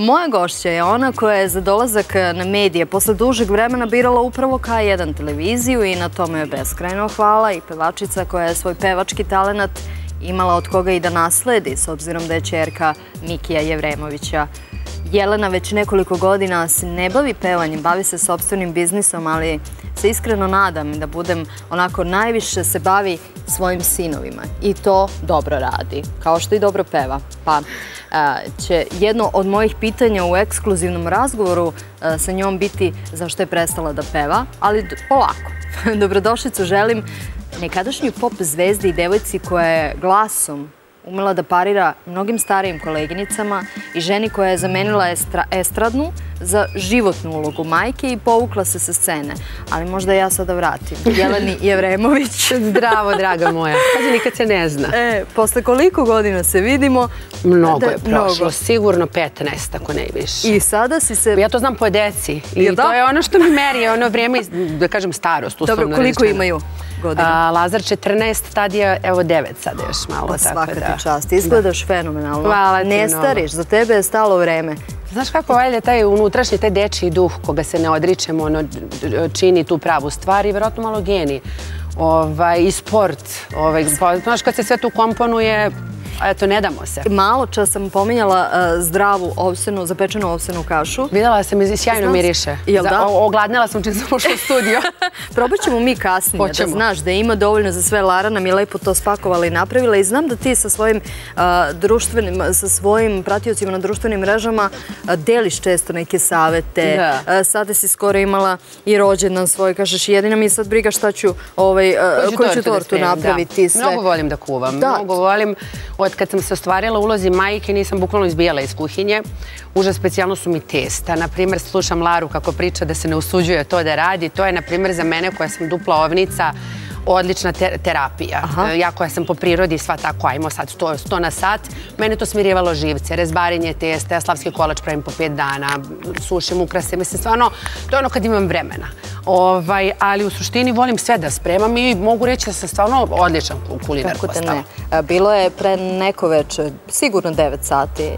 Moja gošća je ona koja je za dolazak na medije posle dužeg vremena birala upravo K1 televiziju i na tome je beskrajno hvala, i pevačica koja je svoj pevački talenat imala od koga i da nasledi, s obzirom da je ćerka Mikija Jevremovića. Jelena već nekoliko godina se ne bavi pevanjem, bavi se sopstvenim biznisom, ali se iskreno nadam da budem onako najviše se bavi svojim sinovima. I to dobro radi, kao što i dobro peva. Pa će jedno od mojih pitanja u ekskluzivnom razgovoru sa njom biti zašto je prestala da peva, ali polako. Dobrodošlicu želim nekadašnjoj pop zvezdi i devojci koja je glasom umela da parira mnogim starijim koleginicama i ženi koja je zamenila estradnu za životnu ulogu majke i povukla se sa scene. Ali možda ja sada vratim. Jeleni Jevremović. Zdravo, draga moja. Pazi, nikad se ne zna. Posle koliko godina se vidimo? Mnogo je prošlo. Sigurno 15, ako ne više. I sada si se... Ja to znam po deci. I to je ono što mi meri, ono vrijeme, da kažem, starost. Dobro, koliko imaju? Lazar 14, Tadija, evo 9 sada još malo. Svaka ti čast, izgledaš fenomenalno. Ne stariš, za tebe je stalo vreme. Znaš kako, valjda taj unutrašnji, taj dečiji duh koga se ne odričemo, čini tu pravu stvar i verovatno malo genij. I sport. Znaš, kad se sve tu komponuje, eto, ne damo se. Malo čas sam pominjala zdravu ovsenu, zapečenu ovsenu kašu. Videla sam i sjajno miriše. Ogladnela sam čim sam ušla u studio. Probat ćemo mi kasnije, da znaš da ima dovoljno za sve. Lara nam je lepo to spakovala i napravila, i znam da ti sa svojim pratiocima na društvenim mrežama deliš često neke savete. Sada si skoro imala i rođendan svoj, kažeš jedina mi je sad briga šta ću, koju ću tortu napraviti. Mnogo volim da kuvam, mnogo volim. Od kad sam se ostvarila ulozi majke nisam bukvalno izbijala iz kuhinje. Užas, specijalno su mi testa. Naprimjer, slušam Laru kako priča da se ne usuđuje to da radi. To je, naprimjer, za mene koja sam dupla ovnica odlična terapija. Ja koja sam po prirodi sva tako, ajmo sad 100 na sat, mene to smirjevalo živce, rezbarenje testa, ja slavski kolač pravim po 5 dana, sušim ukrase, mislim stvarno, to je ono kad imam vremena. Ali u suštini volim sve da spremam i mogu reći da sam stvarno odličan kulinar postala. Bilo je pre neko večer, sigurno 9 sati.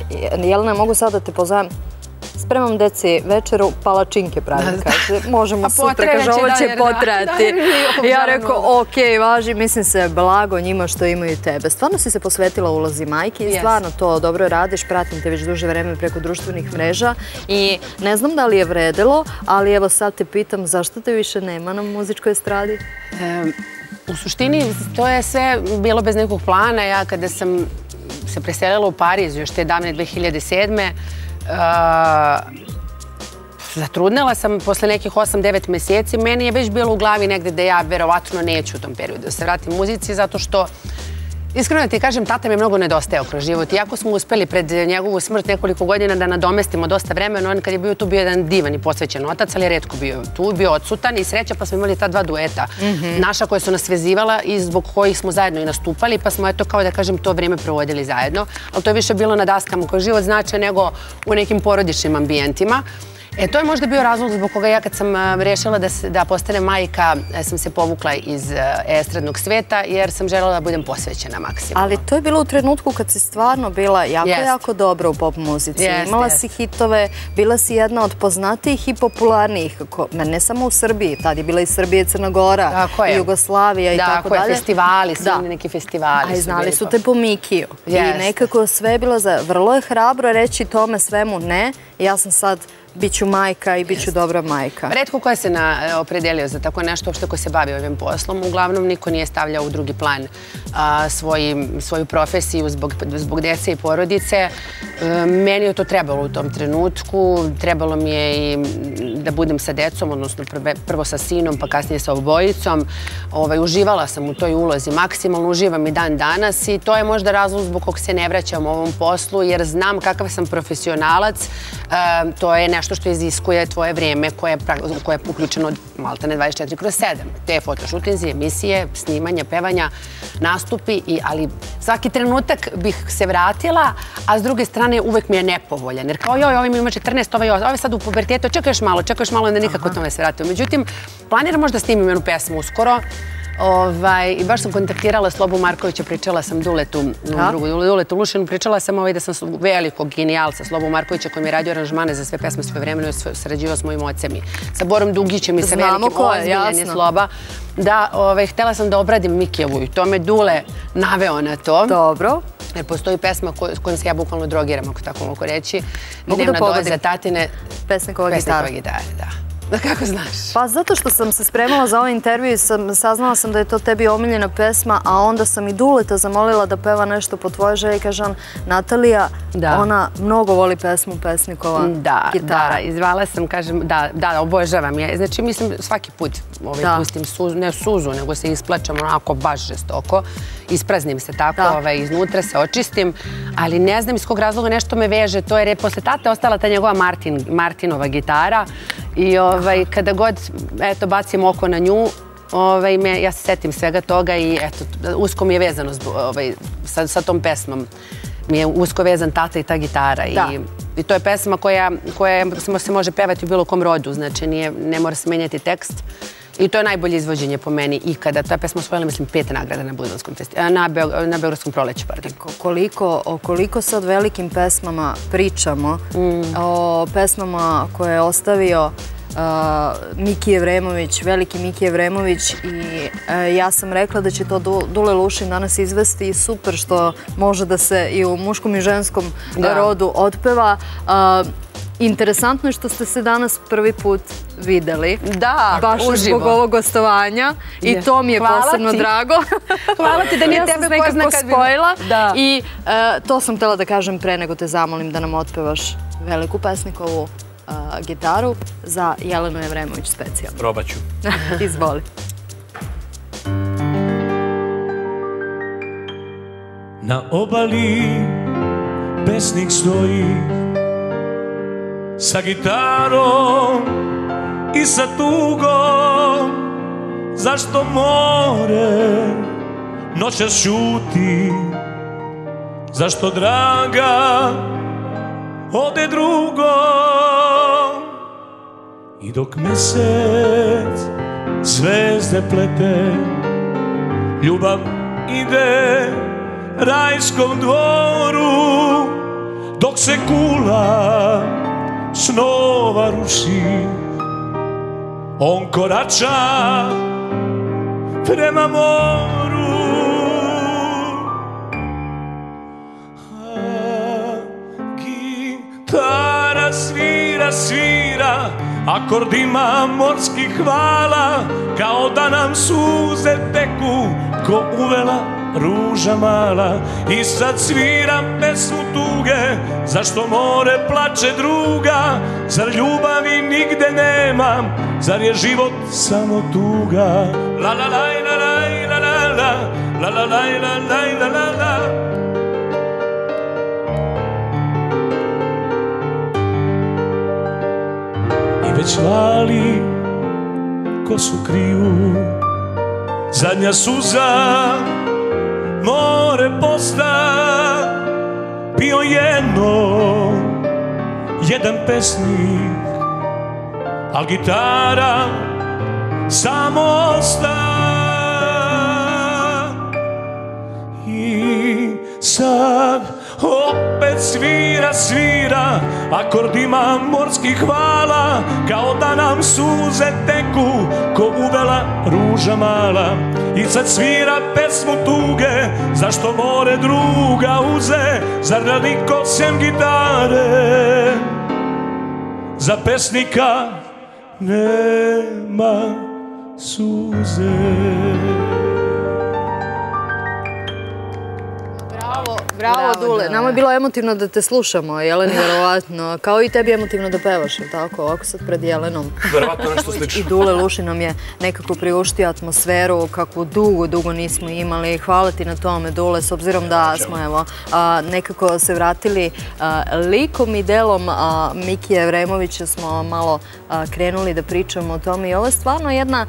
Jelena, mogu sad da te pozovem? Spremam deci večeru, palačinke pravim, kaže, možemo sutra, kaže, ovo će potrajati. Ja rekao, okej, važi, mislim se blago njima što imaju tebe. Stvarno si se posvetila ulozi majke i stvarno to dobro radiš, pratim te već duže vreme preko društvenih mreža i ne znam da li je vredilo, ali evo sad te pitam zašto te više nema na muzičkoj estradi? U suštini to je sve bilo bez nekog plana. Ja kada sam se preselila u Pariz još te davne 2007. Zatrudnela sam posle nekih 8-9 meseci. Meni je već bilo u glavi negde da ja verovatno neću u tom periodu da se vratim muzici, zato što, iskreno da ti kažem, tata mi je mnogo nedostajao kroz život. Iako smo uspeli pred njegovu smrt nekoliko godina da nadomestimo dosta vremena, on kad je bio tu bio jedan divan i posvećen otac, ali je retko bio tu, bio odsutan i sreća pa smo imali ta dva dueta. Naša koja su nas vezivala i zbog kojih smo zajedno i nastupali, pa smo eto kao da kažem to vrijeme provodili zajedno. Ali to je više bilo na daskama koje život znače nego u nekim porodičnim ambijentima. E, to je možda bio razlog zbog koga ja kad sam rešila da postane majka sam se povukla iz estradnog sveta jer sam željela da budem posvećena maksimalno. Ali to je bilo u trenutku kad si stvarno bila jako dobra u pop muzici. Imala si hitove, bila si jedna od poznatijih i popularnijih, ne samo u Srbiji, tad je bila i Srbija, Crna Gora, Jugoslavija i tako dalje. Da, festivali, silni neki festivali. A i znali su te po Mikiju. I nekako sve je bilo, vrlo je hrabro reći tome svemu ne, ja sam sad biću majka i biću dobra majka. Retko ko je se opredelio za tako nešto, uopšte ko se bavi ovim poslom. Uglavnom, niko nije stavljao u drugi plan svoju profesiju zbog dece i porodice. Meni je to trebalo u tom trenutku. Trebalo mi je i da budem sa decom, odnosno prvo sa sinom, pa kasnije sa obojicom. Uživala sam u toj ulozi maksimalno, uživam i dan danas i to je možda razlog zbog kog se ne vraćam u ovom poslu, jer znam kakav sam profesionalac. To je nešto što iziskuje tvoje vrijeme koje je uključeno od maltene 24/7. Te fotoshootinzi, emisije, snimanja, pevanja, nastupi, ali svaki trenutak bih se vratila, a s druge strane uvek mi je nepovoljan. Jer kao joj, ovaj mi ima 14, ovaj sad u pubertetu, čekaj još malo, onda nikako tome se vratio. Međutim, planiram možda snimim jednu pesmu uskoro, I baš sam kontaktirala Slobu Markovića, pričala sam Duletu Lušinu, pričala sam da sam velikog genijalca Slobu Markovića koji mi je radio aranžmane za sve pesme svoje vremena i sarađivao s mojim ocem i sa Borom Dugićem i sa velikim ozbiljenjem Sloba. Da, htela sam da obradim Mikijevu i to me Dule naveo na to. Dobro. Jer postoji pesma kojom se ja bukvalno drogiram, ako tako mogu reći. Dnevna doza tatine pesme koja gitara, da. Da, kako znaš? Pa zato što sam se spremala za ovaj intervju i saznala sam da je to tebi omiljena pesma, a onda sam i Duleta zamolila da peva nešto po tvojoj želji. Kažem, Natalija, ona mnogo voli pesmu pesnikova gitara. Da, izvala sam, kažem, da, obožavam je. Znači, mislim, svaki put pustim ne suzu, nego se isplačam onako baš žestoko. Ispraznim se tako, iznutra se očistim, ali ne znam iz kog razloga nešto me veže. To je posle tate ostala ta njegova Martinova gitara i kada god bacim oko na nju, ja se setim svega toga i usko mi je vezano sa tom pesmom. Mi je usko vezan tata i ta gitara. I to je pesma koja se može pevati u bilo kom rodu, znači ne mora se menjati tekst. I to je najbolje izvođenje po meni ikada. Ta pesma osvojila, mislim, 5 nagrada na Beogradskom proleću. Koliko sad velikim pesmama pričamo, o pesmama koje je ostavio Miki Jevremović, veliki Miki Jevremović, i ja sam rekla da će to Dule Lušin danas izvesti i super što može da se i u muškom i ženskom rodu otpeva. Interesantno je što ste se danas prvi put videli. Da, baš zbog ovog gostovanja. I to mi je posebno drago. Hvala ti da nije tebe nekako spojila. I to sam htjela da kažem pre nego te zamolim da nam otpevaš veliku pesnikovu gitaru za Jelenu Jevremović specijalno. Probat ću. Izvoli. Na obali pesnik stoji sa gitarom i sa tugom. Zašto more noćas šuti? Zašto draga ode drugo? I dok mesec zvezde plete, ljubav ide rajskom dvoru. Dok se kula snova ruši, on korača prema moru. Gitara svira, svira akordima morskih vala, kao da nam suze teku ko uvela ruža mala. I sad sviram pesmu tuge, zašto more plače druga? Zar ljubavi nigde nemam, zar je život samo tuga? La la la la la la la la la la la la la. I već vali kosu kriju zadnja suza, more posta. Bio jedan pesnik, al gitara samo osta. I sad opet svira, svira akordima morskih vala, kao da nam suze teku ko uvela ruža mala. I sad svira pesmu tuge, zašto more druga uze? Zar da niko sem gitare za pesnika nema suze? Bravo, Dule. Nama je bilo emotivno da te slušamo, Jeleni, verovatno. Kao i tebi emotivno da pevaš, ili tako? Ovako sad pred Jelenom. Verovatno nešto slično. I Dule Lušin nam je nekako priuštio atmosferu kakvu dugo nismo imali. Hvala ti na tome, Dule, s obzirom da smo, evo, nekako se vratili likom i delom Miki Jevremovića, smo malo krenuli da pričamo o tome. I ovo je stvarno jedna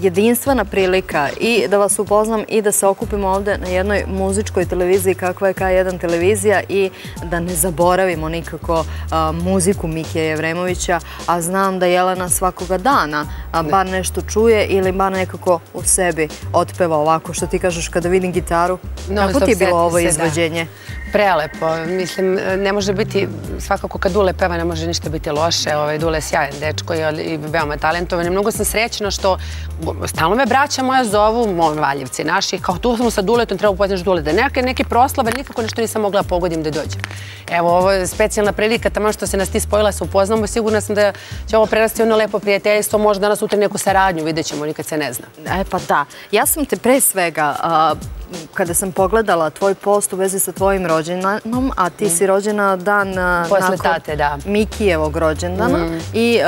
jedinstvena prilika i da vas upoznam i da se okupimo ovde na jednoj muzičkoj televiziji kakva je K1 Televizija i da ne zaboravimo nikako muziku Mikija Jevremovića, a znam da Jelena svakoga dana bar nešto čuje ili bar nekako u sebi otpeva ovako, što ti kažeš kada vidim gitaru. Kako ti je bilo ovo izvođenje? Prelepo, mislim, ne može biti, svakako kad Dule peva ne može ništa biti loše, Dule je sjajan dečko i veoma talentovan. Mnogo sam srećna što stalno me braća moja zovu, Valjevci naši, kao tu smo sa Duletom, treba upoznaš Dule, da neke proslave, nikako nešto nisam mogla pogodim da dođem. Evo, ovo je specijalna prilika, tamo što se nas ti spojila se upoznamo, sigurna sam da će ovo prerasti ono lepo prijateljstvo, možda danas sutra neku saradnju, vidjet ćemo, nikad se ne zna. E pa da, ja sam te pre svega... Kada sam pogledala tvoj post u vezi sa tvojim rođendanom, a ti si rođena dan nakon Mikijevog rođendana, i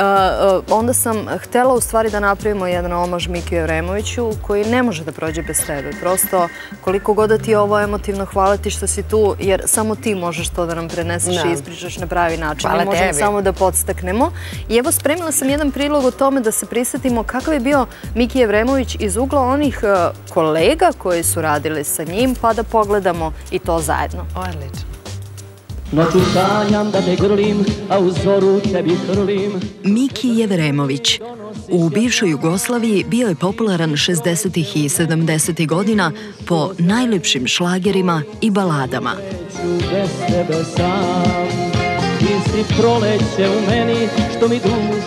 onda sam htela u stvari da napravimo jedan omaž Mikiju Jevremoviću koji ne može da prođe bez tebe. Prosto koliko god da ti je ovo emotivno, hvala ti što si tu, jer samo ti možeš to da nam preneseš i ispričaš na pravi način. Hvala tebi. Možemo samo da podstaknemo. I evo, spremila sam jedan prilog o tome da se prisetimo kakav je bio Miki Jevremović iz ugla onih kolega koji su radili sa njim, pa da pogledamo i to zajedno. Odlično. Noću sanjam da te grlim, a u zoru tebi hrlim. Miki Jevremović. U bivšoj Jugoslaviji bio je popularan 60-ih i 70-ih godina po najlepšim šlagerima i baladama.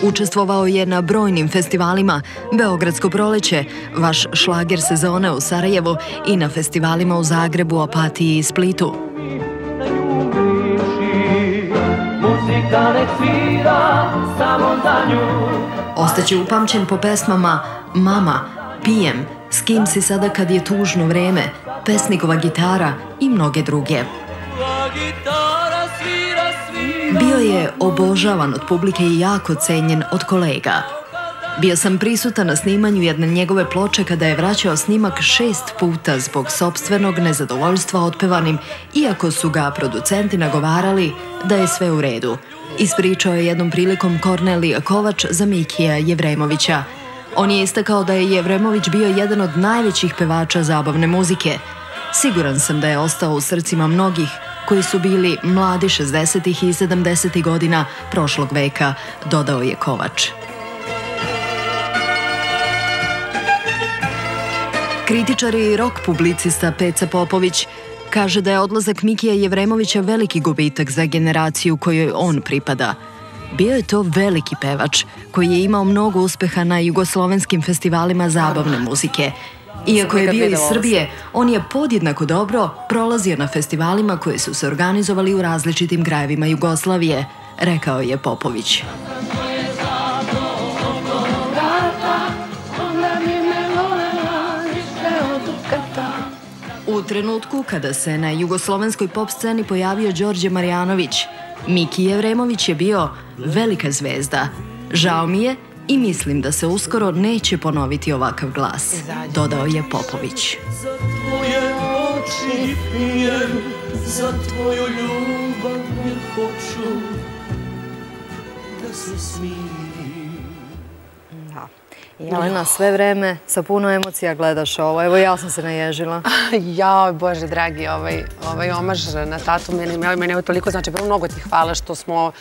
Učestvovao je na brojnim festivalima, Beogradsko proleće, vaš šlager sezone u Sarajevu i na festivalima u Zagrebu, Opatiji i Splitu. Ostaće upamćen po pesmama Mama, Pijem, S kim si sada kad je tužno vreme, Pesnikova gitara i mnoge druge. Bio je obožavan od publike i jako cenjen od kolega. Bio sam prisutan na snimanju jedne njegove ploče kada je vraćao snimak 6 puta zbog sopstvenog nezadovoljstva otpevanim, iako su ga producenti nagovarali da je sve u redu. Ispričao je jednom prilikom Kornelija Kovač za Mikija Jevremovića. On je istakao da je Jevremović bio jedan od najvećih pevača zabavne muzike. Siguran sam da je ostao u srcima mnogih koji su bili mladi 60-ih i 70-ih godina prošlog veka, dodao je Kovač. Kritičar i rock publicista Peca Popović kaže da je odlazak Mikija Jevremovića veliki gubitak za generaciju kojoj on pripada. Bio je to veliki pevač koji je imao mnogo uspeha na jugoslovenskim festivalima zabavne muzike. Iako je bio iz Srbije, on je podjednako dobro prolazio na festivalima koje su se organizovali u različitim krajevima Jugoslavije, rekao je Popović. U trenutku kada se na jugoslovenskoj pop sceni pojavio Đorđe Marjanović, Miki Jevremović je bio velika zvezda. Žao mi je i mislim da se uskoro neće ponoviti ovakav glas, dodao je Popović. Jelena, sve vreme sa puno emocija gledaš ovo. Evo, ja sam se naježila. Jao, Bože dragi, ovaj omaž na tatu mene toliko znači. Prvo, mnogo ti hvala što smo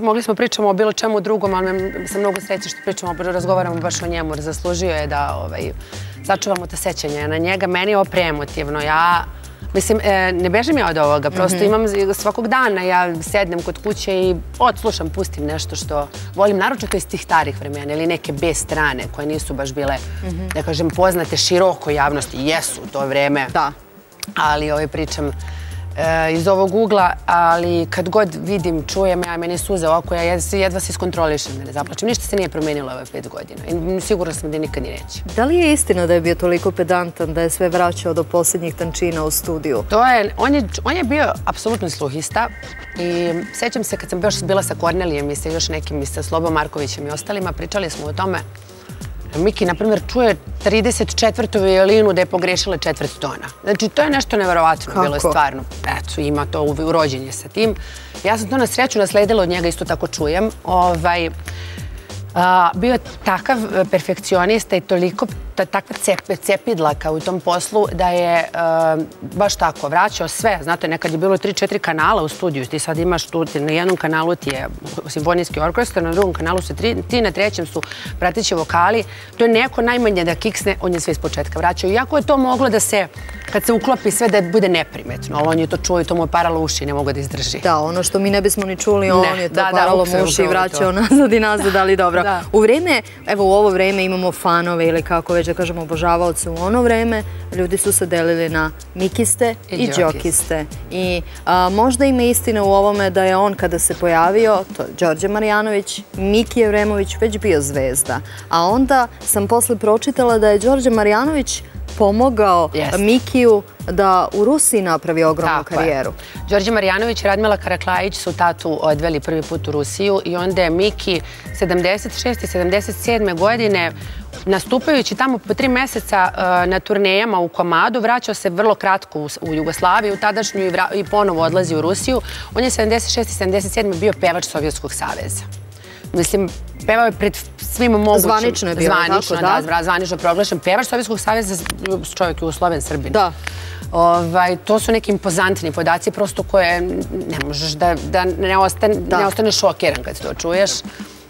mogli smo pričamo o bilo čemu drugom, ali sam mnogo srećna što pričamo, razgovaramo baš o njemu, jer zaslužio je da sačuvamo ta sećanja na njega. Meni je ovo preemotivno. Ja, mislim, ne bežim ja od ovoga, prosto imam svakog dana, ja sednem kod kuće i odslušam, pustim nešto što volim, naročito iz tih starih vremena ili neke B strane koje nisu baš bile, da kažem, poznate široko javnosti, jesu to vreme, ali pričam iz ovog ugla, ali kad god vidim, čujem, ja meni suze oko, ja jedva se iskontrolišem da ne zaplačem. Ništa se nije promenilo ove 5 godina i sigurno sam da nikad ni neće. Da li je istina da je bio toliko pedantan da je sve vraćao do posljednjih tančina u studiju? On je bio apsolutno sluhista i sećam se kad sam još bila sa Kornelijem i sa još nekim, sa Slobom Markovićem i ostalima, pričali smo o tome. Miki, na primjer, čuje 34. violinu da je pogrešila 4 tona. Znači, to je nešto neverovatno bilo stvarno. Eto, ima to urođenje sa tim. Ja sam to na sreću nasledila od njega, isto tako čujem. Bio je takav perfekcionista i toliko takva cepidlaka u tom poslu da je baš tako vraćao sve. Znate, nekad je bilo 3-4 kanala u studiju, ti sad imaš tu, na jednom kanalu ti je simfonijski orkestar, na drugom kanalu su ti, na trećem su prateći vokali. To je neko najmanje da kiksne, on je sve iz početka vraćao. Iako je to moglo da se, kad se uklopi sve, da bude neprimetno, ali on je to čuo i to mu je paralo uši, ne mogu da izdrži. Da, ono što mi ne bismo ni čuli, on je to paralo mu uši i vraćao nazad i nazad, ali dobro. U vreme, evo u ovo vreme imamo fanove ili kako već da kažemo obožavaoce u ono vreme, ljudi su se delili na mikiste i đokiste. I možda ima istina u ovome da je on kada se pojavio, to je Đorđe Marjanović, Miki Jevremović već bio zvezda. A onda sam posle pročitala da je Đorđe Marjanović pomogao Mikiju da u Rusiji napravi ogromnu karijeru. Đorđe Marjanović i Radmila Karaklajić su tatu odveli prvi put u Rusiju i onda je Miki 76. i 77. godine, nastupajući tamo po 3 meseca na turnejama u komadu, vraćao se vrlo kratko u Jugoslaviju, tadašnju, i ponovo odlazi u Rusiju. On je 76. i 77. bio pevač Sovjetskog saveza. Mislim, pevao je pred svima mogućim. Zvanično je bio, tako da? Zvanično proglašen. Pevač Sovjetskog saveza, čovjek je usloven Srbin. Da. To su neki impozantni podaci, prosto koje ne možeš da ne ostane šokiran kad to čuješ.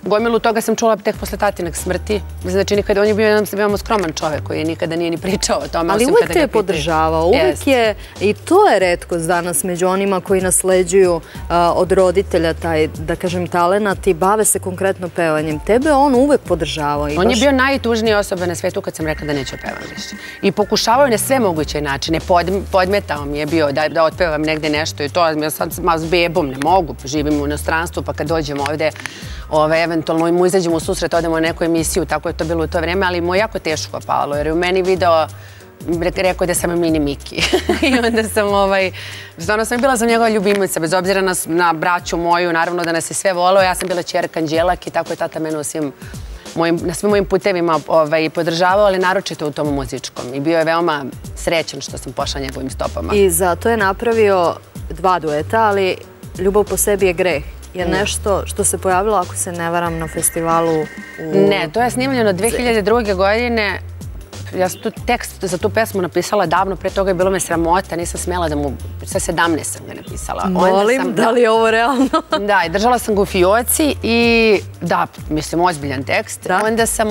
Gomilu toga sam čula tek posle tatinog smrti. Znači, nikada, on je bio veoma skroman čovek koji nikada nije ni pričao o tome. Ali uvek te je podržavao, uvek je, i to je retkost danas među onima koji nasleđuju od roditelja taj, da kažem, talenat i bave se konkretno pevanjem. Tebe on uvek podržavao. On je bio najtužnija osoba na svetu kad sam rekla da neću pevam više. I pokušavao je na sve moguće načine. Podmetao mi je bio da otpevam negde nešto i to. Ja sad s bebom ne mogu, živim u inostranstvu, pa kad dođem ovde, eventualno mu izađemo u susret, odemo u neku emisiju, tako je to bilo u to vreme, ali mu je jako teško palo, jer je u meni video, rekao je da sam mini Miki. I onda sam, stvarno sam bila njegova ljubimica, bez obzira na braću moju, naravno da nas je sve voleo, ja sam bila ćerka Anđelak i tako je tata mene na svim mojim putevima podržavao, ali naročito u tom muzičkom. I bio je veoma srećan što sam pošla njegovim stopama. I zato je napravio 2 dueta, ali ljubav po sebi je greh. Je nešto što se pojavilo, ako se ne varam, na festivalu u... Ne, to je snimljeno 2002. godine. Ja sam tu tekst za tu pesmu napisala davno, pre toga je bilo me sramota, nisam smjela da mu... Sa 17 sam ga napisala. Molim, da li je ovo realno? Da, i držala sam ga u fioci i... Da, mislim, ozbiljan tekst. Onda sam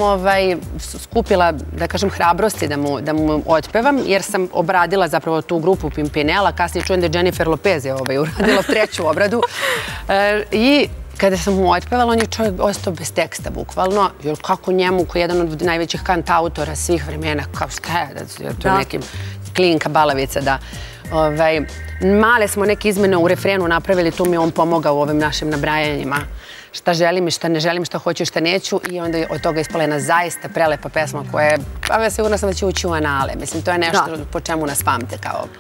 skupila, da kažem, hrabrosti da mu otpevam, jer sam obradila zapravo tu grupu Pimpinela, kasnije čujem da je Jennifer Lopez je uradila 3. obradu. I... Kada sam mu otpevala, on je čovjek ostao bez teksta, bukvalno. Jer kako njemu, koji je jedan od najvećih kantautora svih vremena, kao šta je, da je to nekim klinka, balavica, da... Male smo neke izmene u refrenu napravili, tu mi je on pomogao u ovim našim nabrajanjima. Šta želim i šta ne želim, šta hoću i šta neću. I onda je od toga ispala jedna zaista prelepa pesma koja je, ja sigurno sam da će ući u anale. Mislim, to je nešto po čemu nas pamte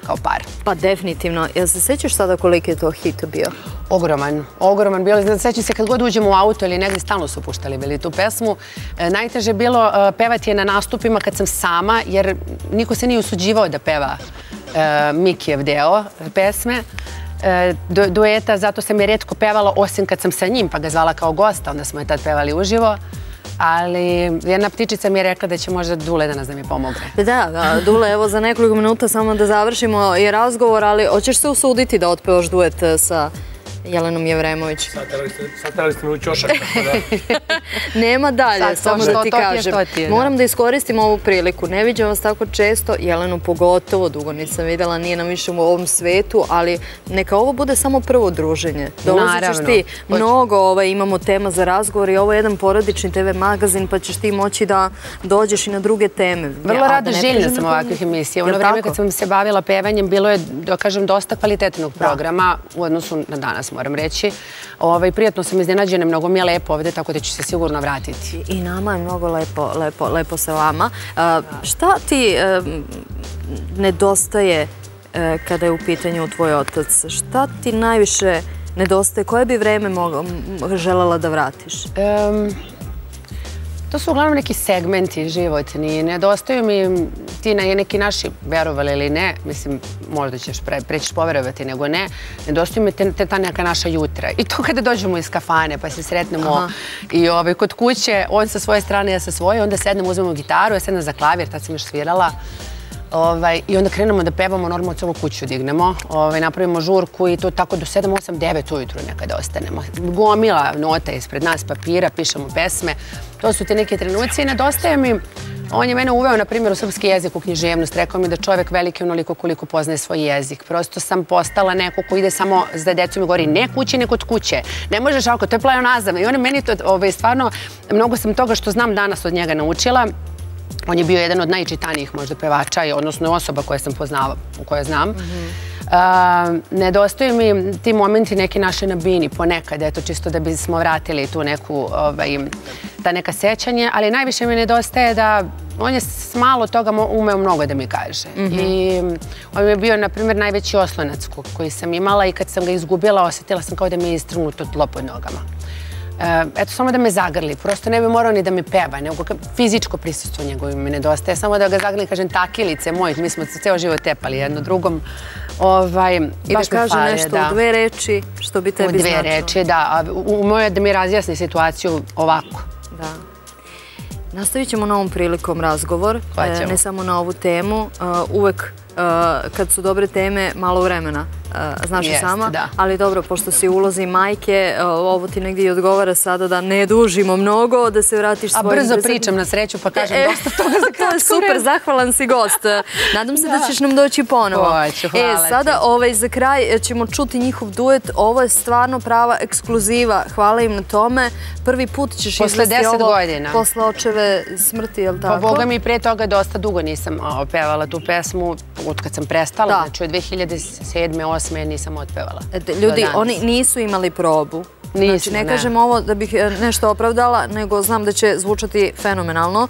kao par. Pa definitivno. Jel se sećaš sada koliko je to hit bio? Ogroman. Ogroman bio. Sećam se kad god uđemo u auto ili negdje stalno su puštali bili tu pesmu. Najteže je bilo pevati je na nastupima kad sam sama, jer niko se nije usuđivao da peva Mikijev deo pesme, dueta, zato sam je retko pevala, osim kad sam sa njim, pa ga zvala kao gosta, onda smo je tad pevali uživo, ali jedna ptičica mi je rekla da će možda Dule danas da mi pomogne. Da, Dule, evo za nekoliko minuta samo da završimo je razgovor, ali hoćeš se usuditi da otpevaš duet sa Jelenom Jevremović? Sad trebali ste mi u ćošak. Nema dalje, samo da ti kažem. Moram da iskoristim ovu priliku. Ne viđam vas tako često, Jelenu pogotovo, dugo nisam videla, nije nam više u ovom svetu, ali neka ovo bude samo prvo druženje. Dolazit ćeš ti mnogo, imamo tema za razgovor i ovo je jedan porodični TV magazin, pa ćeš ti moći da dođeš i na druge teme. Vrlo rado željna sam ovakvih emisija. Ono vreme kad sam se bavila pevanjem, bilo je, da kažem, dosta kvalitetnog programa u odnosu na danas, moram reći. Prijatno sam iznenađena, mnogo mi je lepo ovde, tako da ću se sigurno vratiti. I nama je mnogo lepo sa vama. Šta ti nedostaje kada je u pitanju tvoj otac? Šta ti najviše nedostaje? Koje bi vreme želela da vratiš? To su uglavnom neki segmenti životni. Nedostaju mi ti neki naši, verovali ili ne, mislim, možda ćeš preći poverovati nego ne, nedostaju mi ta neka naša jutra. I to kada dođemo iz kafane pa se sretnemo i kod kuće, on sa svoje strane, ja sa svoje, onda sednemo, uzmemo gitaru, ja sednem za klavir, tad sam još svirala. I onda krenemo da pevamo, normalno celu kuću dignemo, napravimo žurku i to tako do 7, 8, 9 ujutru nekada ostanemo. Gomila nota ispred nas, papira, pišemo pesme, to su te neke trenuci i nedostaje mi. On je mene uveo, na primjer, u srpski jezik, u književnost. Rekao mi da čovek veliki onoliko koliko poznaje svoj jezik. Prosto sam postala neko ko ide samo za decom i govori ne kući, ne kod kuće. Ne možeš ovako, to je pleonazam. I on je meni stvarno, mnogo sam toga što znam danas od njega naučila. On je bio jedan od najčitanijih možda pevača, odnosno osoba koje sam poznala, koje znam. Nedostaju mi ti momenti neki naše na bini ponekad, eto čisto da bismo vratili tu neku, ta neka sećanje, ali najviše mi nedostaje da on je s malo toga umeo mnogo da mi kaže. I on je bio, na primjer, najveći oslonac koji sam imala i kad sam ga izgubila, osetila sam kao da mi je istrgnuto tlo pod nogama. Eto, samo da me zagrli, prosto ne bi morao ni da mi peva, nego fizičko prisustvo njegovi mi nedostaje, samo da ga zagrli, kažem, takilice moje, mi smo ceo život tepali jedno drugom. Pa kaže nešto u dve reči, što bi tebi značilo. U dve reči, da, umeo je da mi razjasni situaciju ovako. Da. Nastavit ćemo novom prilikom razgovor, ne samo na ovu temu, uvek kad su dobre teme malo vremena, znaš i sama, ali dobro, pošto si u ulozi majke, ovo ti negdje i odgovara sada da ne dužimo mnogo, da se vratiš svojim... A brzo pričam na sreću pa kažem dosta toga za kratko vreme. Super, zahvalan si gost. Nadam se da ćeš nam doći ponovo. Hoću, hvala ti. Sada za kraj ćemo čuti njihov duet, ovo je stvarno prava ekskluziva, hvala im na tome. Prvi put ćeš izvesti ovo... Posle 10 godina. Posle očeve smrti, je li tako? Pa boga mi pre toga dosta dugo nisam pevala tu pesmu, od kad sam prestala, znači od 2007. Osme nisam otpevala. Ljudi, oni nisu imali probu. Znači, ne kažem ovo da bih nešto opravdala, nego znam da će zvučati fenomenalno.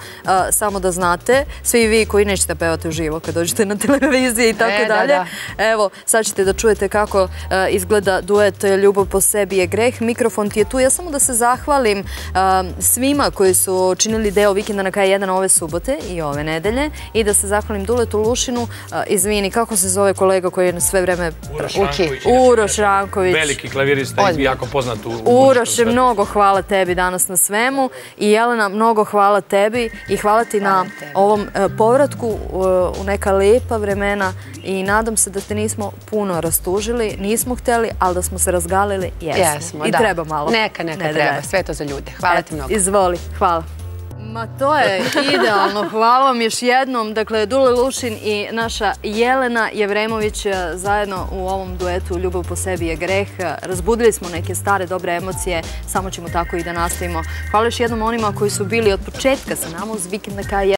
Samo da znate, svi vi koji nećete pevati uživo kad dođete na televiziji i tako dalje. Evo, sad ćete da čujete kako izgleda duet Ljubav po sebi je greh. Mikrofon ti je tu. Ja samo da se zahvalim svima koji su činili deo Vikenda na K1 ove subote i ove nedelje. I da se zahvalim Duletu Lušinu. Izvini, kako se zove kolega koji je sve vreme... Uroš Ranković. Veliki klavirista i jako poznat. Uroše, mnogo hvala tebi danas na svemu i Jelena, mnogo hvala tebi i hvala ti na ovom povratku u neka lepa vremena i nadam se da te nismo puno rastužili, nismo hteli, ali da smo se razgalili, jesmo. I treba malo. Neka treba, sve to za ljude. Hvala ti mnogo. Izvoli, hvala. Ma to je idealno, hvala vam još jednom, dakle Dule Lušin i naša Jelena Jevremović zajedno u ovom duetu Ljubav po sebi je greh, razbudili smo neke stare dobre emocije, samo ćemo tako i da nastavimo. Hvala još jednom onima koji su bili od početka sa nama uz Vikend na K1.